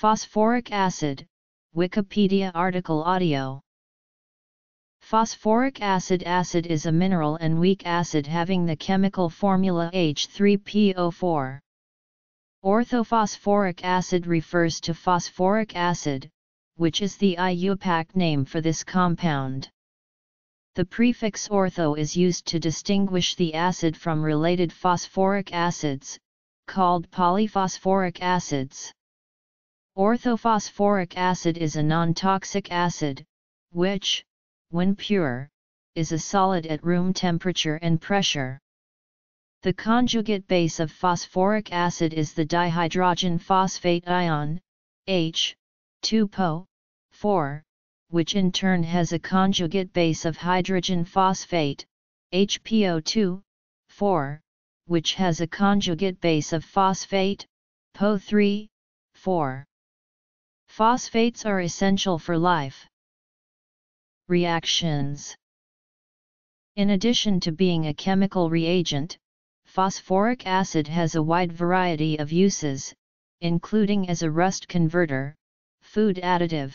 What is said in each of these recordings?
Phosphoric acid, Wikipedia article audio. Phosphoric acid is a mineral and weak acid having the chemical formula H3PO4. Orthophosphoric acid refers to phosphoric acid, which is the IUPAC name for this compound. The prefix ortho is used to distinguish the acid from related phosphoric acids, called polyphosphoric acids. Orthophosphoric acid is a non-toxic acid, which, when pure, is a solid at room temperature and pressure. The conjugate base of phosphoric acid is the dihydrogen phosphate ion, H2PO4, which in turn has a conjugate base of hydrogen phosphate, HPO2,4, which has a conjugate base of phosphate, PO3,4. Phosphates are essential for life. Reactions. In addition to being a chemical reagent, phosphoric acid has a wide variety of uses, including as a rust converter, food additive,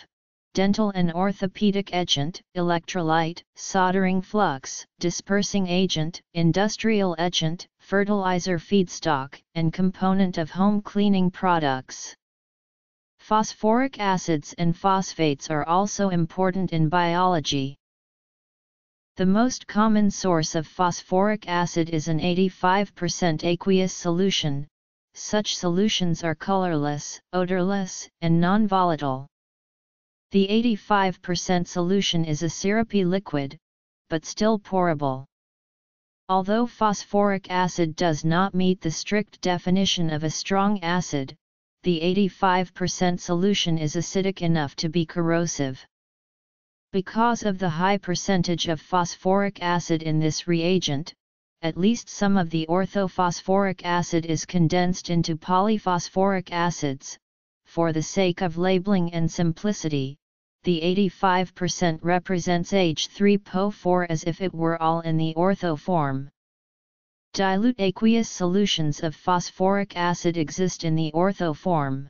dental and orthopedic etchant, electrolyte, soldering flux, dispersing agent, industrial etchant, fertilizer feedstock, and component of home cleaning products. Phosphoric acids and phosphates are also important in biology. The most common source of phosphoric acid is an 85% aqueous solution. Such solutions are colorless, odorless, and non-volatile. The 85% solution is a syrupy liquid, but still pourable. Although phosphoric acid does not meet the strict definition of a strong acid, the 85% solution is acidic enough to be corrosive. Because of the high percentage of phosphoric acid in this reagent, at least some of the orthophosphoric acid is condensed into polyphosphoric acids. For the sake of labeling and simplicity, the 85% represents H3PO4 as if it were all in the ortho form. Dilute aqueous solutions of phosphoric acid exist in the ortho form.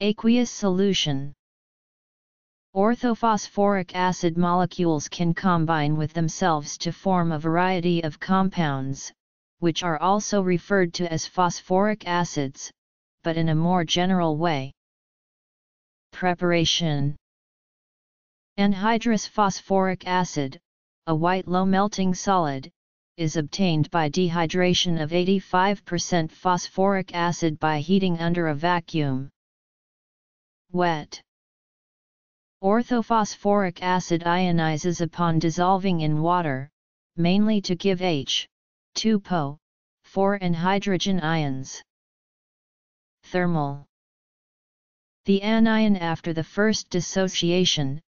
Aqueous solution. Orthophosphoric acid molecules can combine with themselves to form a variety of compounds, which are also referred to as phosphoric acids, but in a more general way. Preparation. Anhydrous phosphoric acid, a white low-melting solid, is obtained by dehydration of 85% phosphoric acid by heating under a vacuum. Wet. Orthophosphoric acid ionizes upon dissolving in water, mainly to give H2PO4 and hydrogen ions. Thermal. The anion after the first dissociation,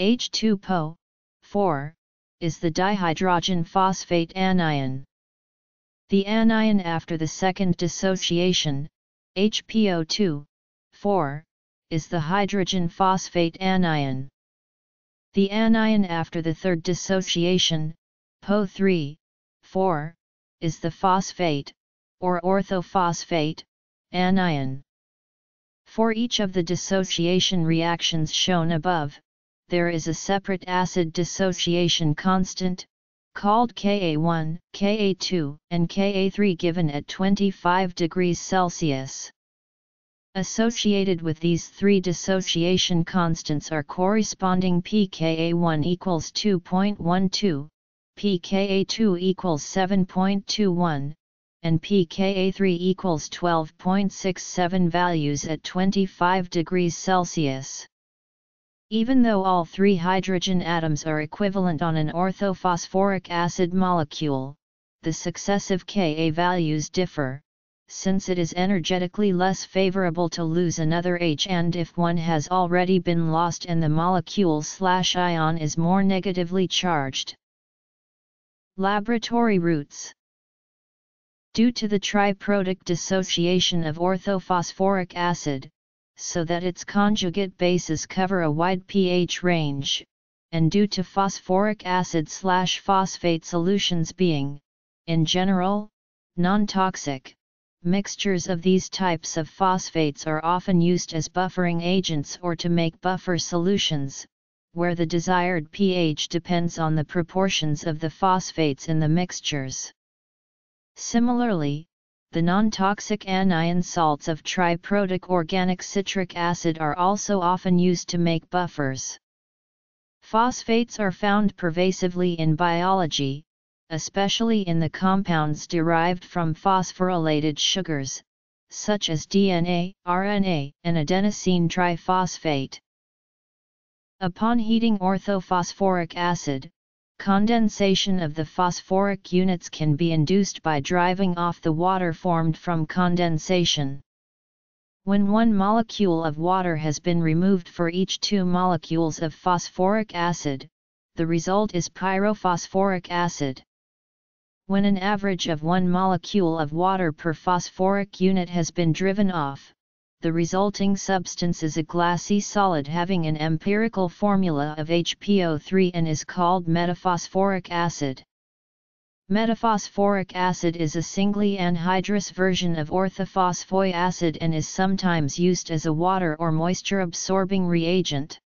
H2PO4, is the dihydrogen phosphate anion. The anion after the second dissociation, HPO2,4, is the hydrogen phosphate anion. The anion after the third dissociation, PO3,4, is the phosphate, or orthophosphate, anion. For each of the dissociation reactions shown above, there is a separate acid dissociation constant, called Ka1, Ka2, and Ka3 given at 25 degrees Celsius. Associated with these three dissociation constants are corresponding pKa1 equals 2.12, pKa2 equals 7.21, and pKa3 equals 12.67 values at 25 degrees Celsius. Even though all three hydrogen atoms are equivalent on an orthophosphoric acid molecule, the successive Ka values differ, since it is energetically less favorable to lose another H, and if one has already been lost and the molecule/ion is more negatively charged. Laboratory routes. Due to the triprotic dissociation of orthophosphoric acid, so that its conjugate bases cover a wide pH range, and due to phosphoric acid/phosphate solutions being, in general, non-toxic, mixtures of these types of phosphates are often used as buffering agents or to make buffer solutions, where the desired pH depends on the proportions of the phosphates in the mixtures. Similarly, the non-toxic anion salts of triprotic organic citric acid are also often used to make buffers. Phosphates are found pervasively in biology, especially in the compounds derived from phosphorylated sugars, such as DNA, RNA, and adenosine triphosphate. Upon heating orthophosphoric acid, condensation of the phosphoric units can be induced by driving off the water formed from condensation. When one molecule of water has been removed for each two molecules of phosphoric acid, the result is pyrophosphoric acid. When an average of one molecule of water per phosphoric unit has been driven off, the resulting substance is a glassy solid having an empirical formula of HPO3 and is called metaphosphoric acid. Metaphosphoric acid is a singly anhydrous version of orthophosphoric acid and is sometimes used as a water or moisture-absorbing reagent.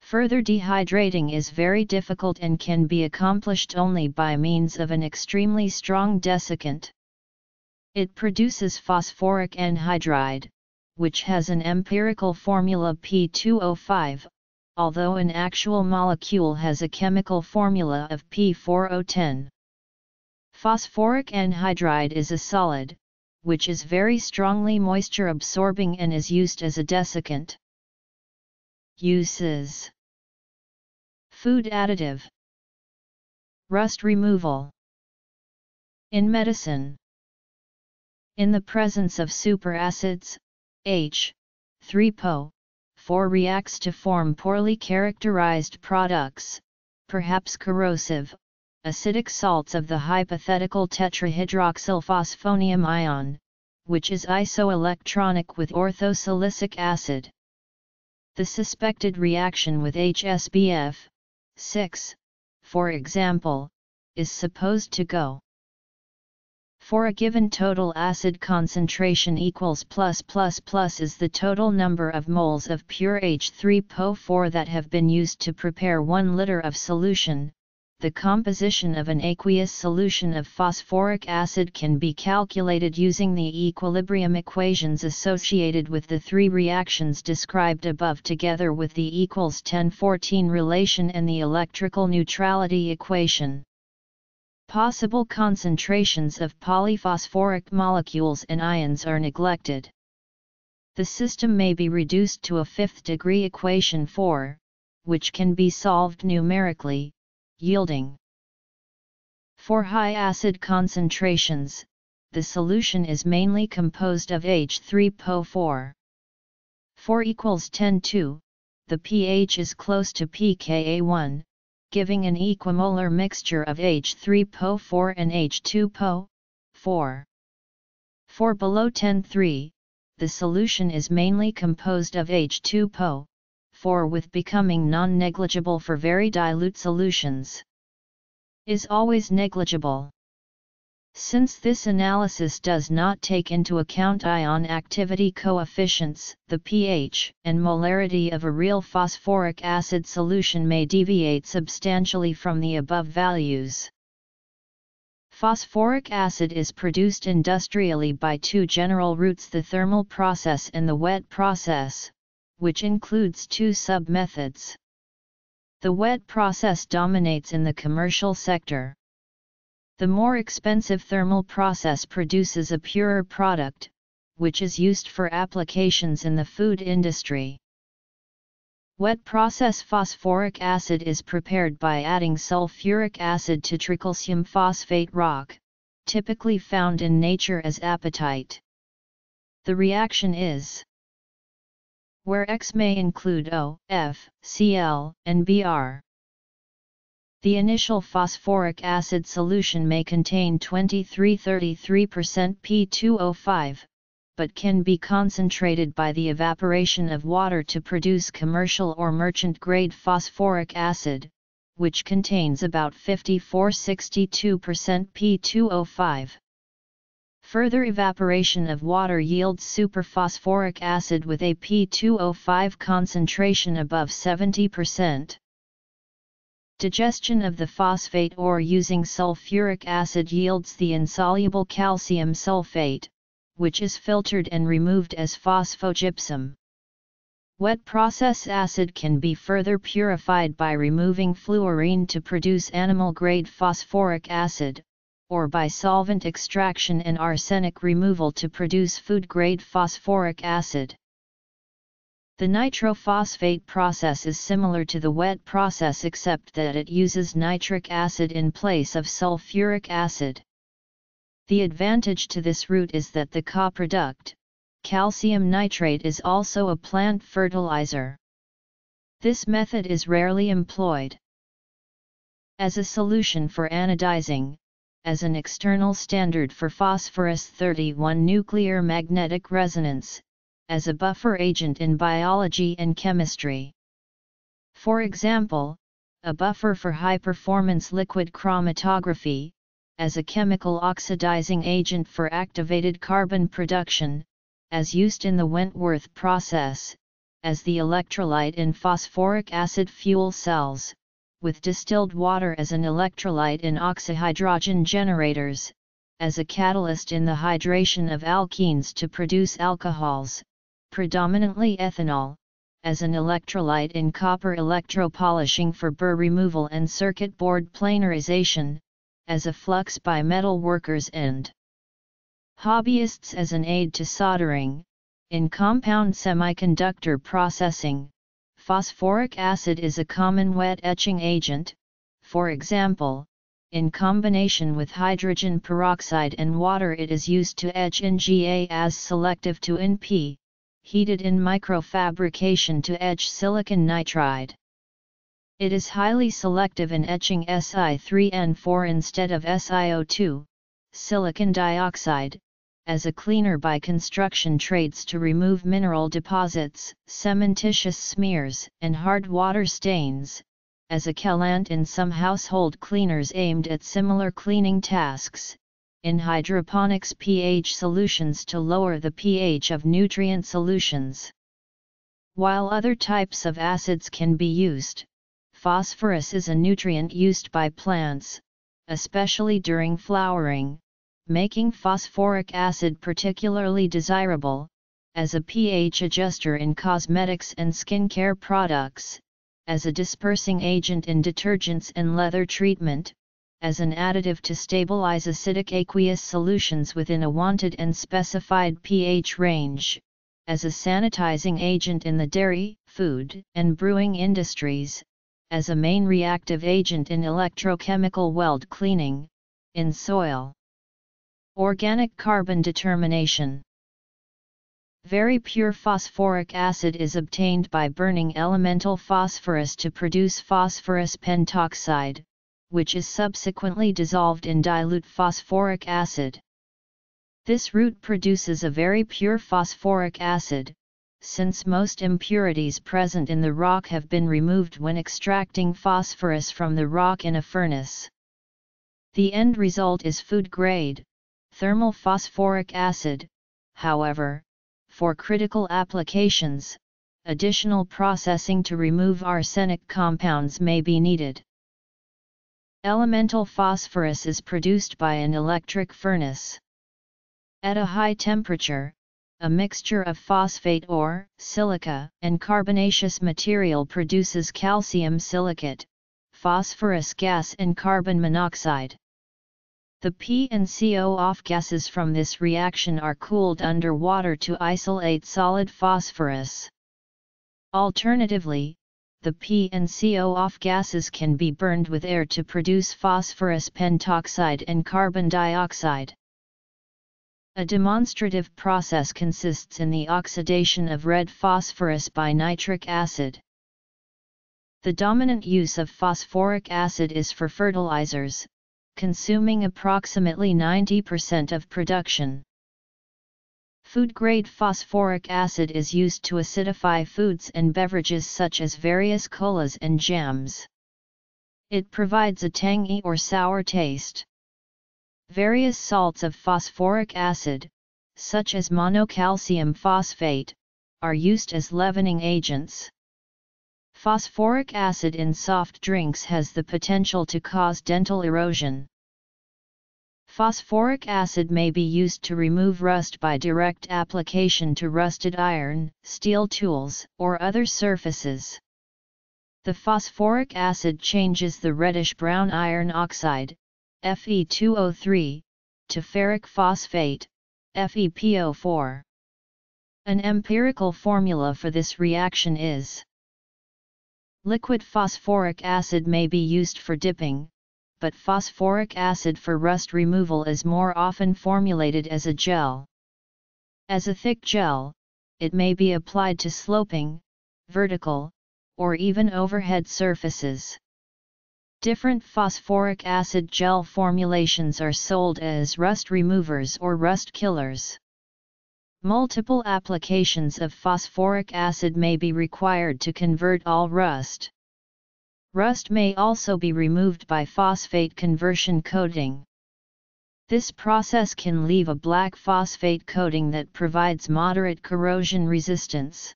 Further dehydrating is very difficult and can be accomplished only by means of an extremely strong desiccant. It produces phosphoric anhydride, which has an empirical formula P2O5, although an actual molecule has a chemical formula of P4O10. Phosphoric anhydride is a solid, which is very strongly moisture-absorbing and is used as a desiccant. Uses: food additive, rust removal, in medicine. In the presence of superacids, H3PO4 reacts to form poorly characterized products, perhaps corrosive, acidic salts of the hypothetical tetrahydroxylphosphonium ion, which is isoelectronic with orthosilicic acid. The suspected reaction with HSBF6, for example, is supposed to go. For a given total acid concentration equals +++ is the total number of moles of pure H3PO4 that have been used to prepare 1 liter of solution. The composition of an aqueous solution of phosphoric acid can be calculated using the equilibrium equations associated with the three reactions described above, together with the = 10-14 relation and the electrical neutrality equation. Possible concentrations of polyphosphoric molecules and ions are neglected. The system may be reduced to a 5th-degree equation 4, which can be solved numerically, yielding. For high acid concentrations, the solution is mainly composed of H3PO4. 4 = 10⁂, the pH is close to pKa1, giving an equimolar mixture of H3PO4 and H2PO4. For below 10⁻³, the solution is mainly composed of H2PO4, with becoming non-negligible for very dilute solutions. Is always negligible. Since this analysis does not take into account ion activity coefficients, the pH and molarity of a real phosphoric acid solution may deviate substantially from the above values. Phosphoric acid is produced industrially by two general routes, the thermal process and the wet process, which includes two sub-methods. The wet process dominates in the commercial sector. The more expensive thermal process produces a purer product, which is used for applications in the food industry. Wet process phosphoric acid is prepared by adding sulfuric acid to tricalcium phosphate rock, typically found in nature as apatite. The reaction is where X may include O, F, Cl, and Br. The initial phosphoric acid solution may contain 23–33% P2O5, but can be concentrated by the evaporation of water to produce commercial or merchant-grade phosphoric acid, which contains about 54–62% P2O5. Further evaporation of water yields superphosphoric acid with a P2O5 concentration above 70%. Digestion of the phosphate ore using sulfuric acid yields the insoluble calcium sulfate, which is filtered and removed as phosphogypsum. Wet process acid can be further purified by removing fluorine to produce animal-grade phosphoric acid, or by solvent extraction and arsenic removal to produce food-grade phosphoric acid. The nitrophosphate process is similar to the wet process except that it uses nitric acid in place of sulfuric acid. The advantage to this route is that the co-product, calcium nitrate, is also a plant fertilizer. This method is rarely employed. As a solution for anodizing, as an external standard for phosphorus 31 nuclear magnetic resonance, as a buffer agent in biology and chemistry. For example, a buffer for high-performance liquid chromatography, as a chemical oxidizing agent for activated carbon production, as used in the Wentworth process, as the electrolyte in phosphoric acid fuel cells, with distilled water as an electrolyte in oxyhydrogen generators, as a catalyst in the hydration of alkenes to produce alcohols, predominantly ethanol, as an electrolyte in copper electropolishing for burr removal and circuit board planarization, as a flux by metal workers and hobbyists as an aid to soldering, in compound semiconductor processing. Phosphoric acid is a common wet etching agent, for example, in combination with hydrogen peroxide and water it is used to etch NGA as selective to NP, heated in microfabrication to etch silicon nitride. It is highly selective in etching Si3N4 instead of SiO2, silicon dioxide, as a cleaner by construction trades to remove mineral deposits, cementitious smears, and hard water stains, as a chelate in some household cleaners aimed at similar cleaning tasks, in hydroponics pH solutions to lower the pH of nutrient solutions. While other types of acids can be used, phosphorus is a nutrient used by plants, especially during flowering, making phosphoric acid particularly desirable, as a pH adjuster in cosmetics and skincare products, as a dispersing agent in detergents and leather treatment, as an additive to stabilize acidic aqueous solutions within a wanted and specified pH range, as a sanitizing agent in the dairy, food, and brewing industries, as a main reactive agent in electrochemical weld cleaning, in soil. Organic carbon determination. Very pure phosphoric acid is obtained by burning elemental phosphorus to produce phosphorus pentoxide, which is subsequently dissolved in dilute phosphoric acid. This route produces a very pure phosphoric acid, since most impurities present in the rock have been removed when extracting phosphorus from the rock in a furnace. The end result is food-grade thermal phosphoric acid. However, for critical applications, additional processing to remove arsenic compounds may be needed. Elemental phosphorus is produced by an electric furnace. At a high temperature, a mixture of phosphate ore, silica, and carbonaceous material produces calcium silicate, phosphorus gas, and carbon monoxide. The P and CO-off gases from this reaction are cooled under water to isolate solid phosphorus. Alternatively, the P and CO-off gases can be burned with air to produce phosphorus pentoxide and carbon dioxide. A demonstrative process consists in the oxidation of red phosphorus by nitric acid. The dominant use of phosphoric acid is for fertilizers, consuming approximately 90% of production. Food-grade phosphoric acid is used to acidify foods and beverages such as various colas and jams. It provides a tangy or sour taste. Various salts of phosphoric acid, such as monocalcium phosphate, are used as leavening agents. Phosphoric acid in soft drinks has the potential to cause dental erosion. Phosphoric acid may be used to remove rust by direct application to rusted iron, steel tools, or other surfaces. The phosphoric acid changes the reddish-brown iron oxide, Fe2O3, to ferric phosphate, FePO4. An empirical formula for this reaction is: liquid phosphoric acid may be used for dipping, but phosphoric acid for rust removal is more often formulated as a gel. As a thick gel, it may be applied to sloping, vertical, or even overhead surfaces. Different phosphoric acid gel formulations are sold as rust removers or rust killers. Multiple applications of phosphoric acid may be required to convert all rust. Rust may also be removed by phosphate conversion coating. This process can leave a black phosphate coating that provides moderate corrosion resistance.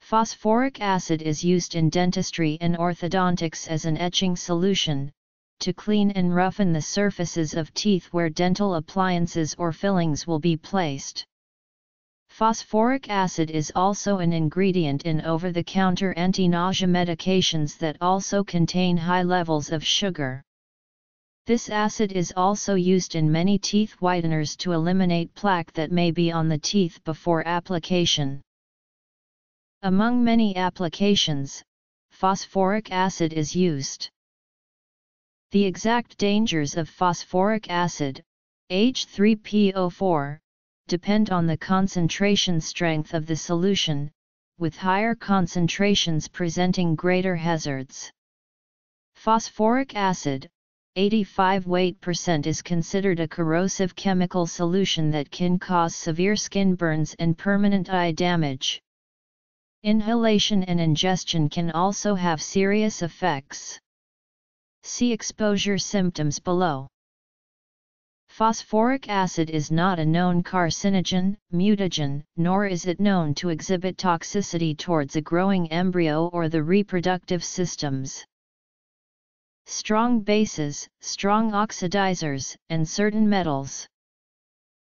Phosphoric acid is used in dentistry and orthodontics as an etching solution, to clean and roughen the surfaces of teeth where dental appliances or fillings will be placed. Phosphoric acid is also an ingredient in over-the-counter anti-nausea medications that also contain high levels of sugar. This acid is also used in many teeth whiteners to eliminate plaque that may be on the teeth before application. Among many applications, phosphoric acid is used. The exact dangers of phosphoric acid, H3PO4, depend on the concentration strength of the solution, with higher concentrations presenting greater hazards. Phosphoric acid, 85% is considered a corrosive chemical solution that can cause severe skin burns and permanent eye damage. Inhalation and ingestion can also have serious effects. See exposure symptoms below. Phosphoric acid is not a known carcinogen, mutagen, nor is it known to exhibit toxicity towards a growing embryo or the reproductive systems. Strong bases, strong oxidizers, and certain metals.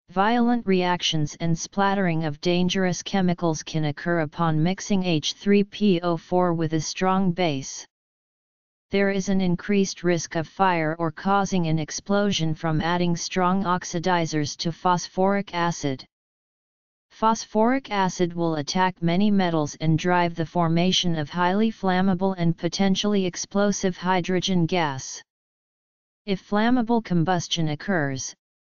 Violent reactions and splattering of dangerous chemicals can occur upon mixing H3PO4 with a strong base. There is an increased risk of fire or causing an explosion from adding strong oxidizers to phosphoric acid. Phosphoric acid will attack many metals and drive the formation of highly flammable and potentially explosive hydrogen gas. If flammable combustion occurs,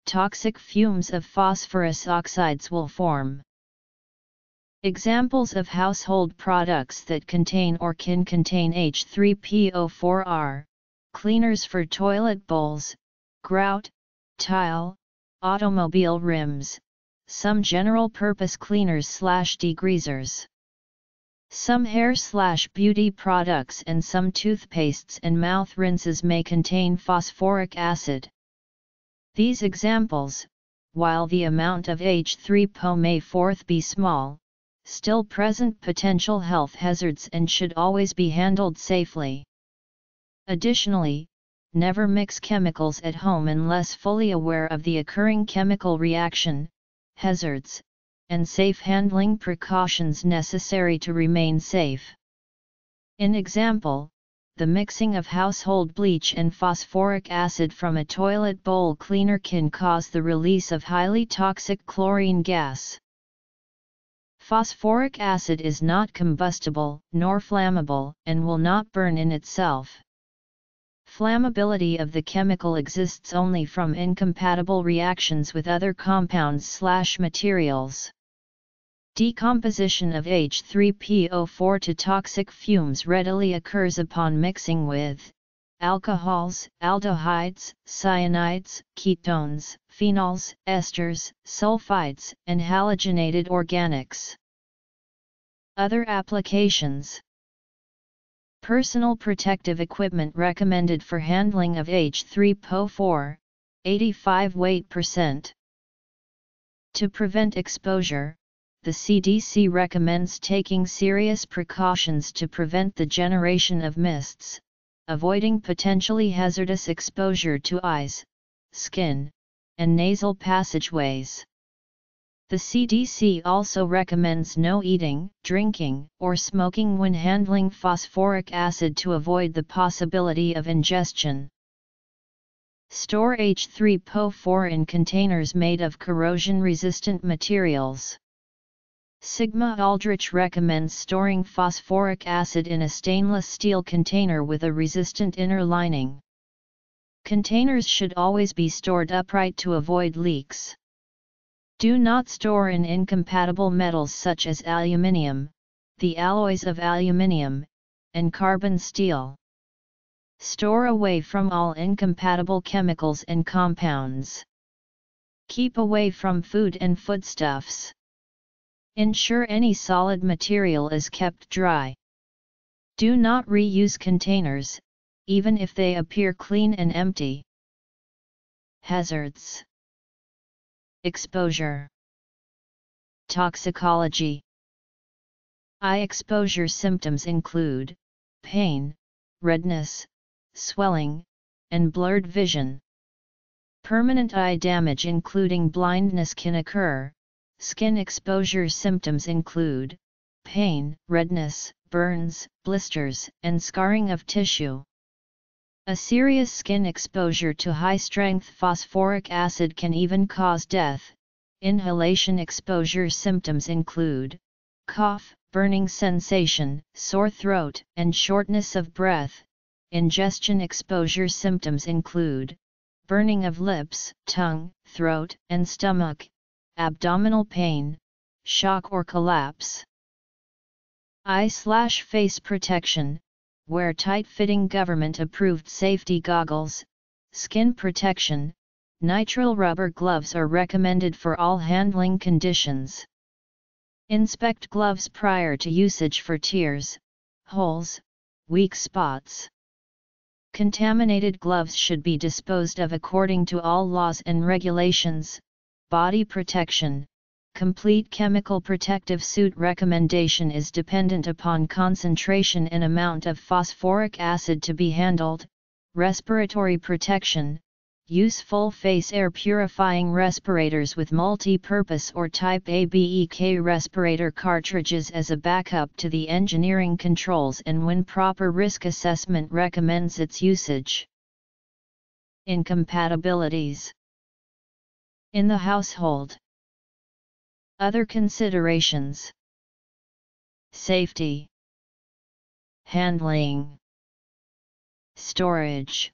toxic fumes of phosphorus oxides will form. Examples of household products that contain or can contain H3PO4 are cleaners for toilet bowls, grout, tile, automobile rims, some general-purpose cleaners/degreasers, some hair/beauty products, and some toothpastes and mouth rinses may contain phosphoric acid. These examples, while the amount of H3PO may forth be small, still present potential health hazards and should always be handled safely. Additionally, never mix chemicals at home unless fully aware of the occurring chemical reaction, hazards, and safe handling precautions necessary to remain safe. In example, the mixing of household bleach and phosphoric acid from a toilet bowl cleaner can cause the release of highly toxic chlorine gas. Phosphoric acid is not combustible, nor flammable, and will not burn in itself. Flammability of the chemical exists only from incompatible reactions with other compounds/materials. Decomposition of H3PO4 to toxic fumes readily occurs upon mixing with alcohols, aldehydes, cyanides, ketones, phenols, esters, sulfides, and halogenated organics. Other applications. Personal protective equipment recommended for handling of H3PO4, 85 weight%. To prevent exposure, the CDC recommends taking serious precautions to prevent the generation of mists, avoiding potentially hazardous exposure to eyes, skin, and nasal passageways. The CDC also recommends no eating, drinking, or smoking when handling phosphoric acid to avoid the possibility of ingestion. Store H3PO4 in containers made of corrosion-resistant materials. Sigma Aldrich recommends storing phosphoric acid in a stainless steel container with a resistant inner lining. Containers should always be stored upright to avoid leaks. Do not store in incompatible metals such as aluminium, the alloys of aluminium, and carbon steel. Store away from all incompatible chemicals and compounds. Keep away from food and foodstuffs. Ensure any solid material is kept dry. Do not reuse containers, even if they appear clean and empty. Hazards. Exposure. Toxicology. Eye exposure symptoms include pain, redness, swelling, and blurred vision. Permanent eye damage including blindness can occur. Skin exposure symptoms include pain, redness, burns, blisters, and scarring of tissue. A serious skin exposure to high-strength phosphoric acid can even cause death. Inhalation exposure symptoms include cough, burning sensation, sore throat, and shortness of breath. Ingestion exposure symptoms include burning of lips, tongue, throat, and stomach, abdominal pain, shock or collapse. Eye/face protection. Wear tight-fitting government-approved safety goggles. Skin protection. Nitrile rubber gloves are recommended for all handling conditions. Inspect gloves prior to usage for tears, holes, weak spots. Contaminated gloves should be disposed of according to all laws and regulations. Body protection. Complete chemical protective suit recommendation is dependent upon concentration and amount of phosphoric acid to be handled. Respiratory protection. Use full face air purifying respirators with multi-purpose or type ABEK respirator cartridges as a backup to the engineering controls and when proper risk assessment recommends its usage. Incompatibilities. In the household. Other considerations. Safety. Handling. Storage.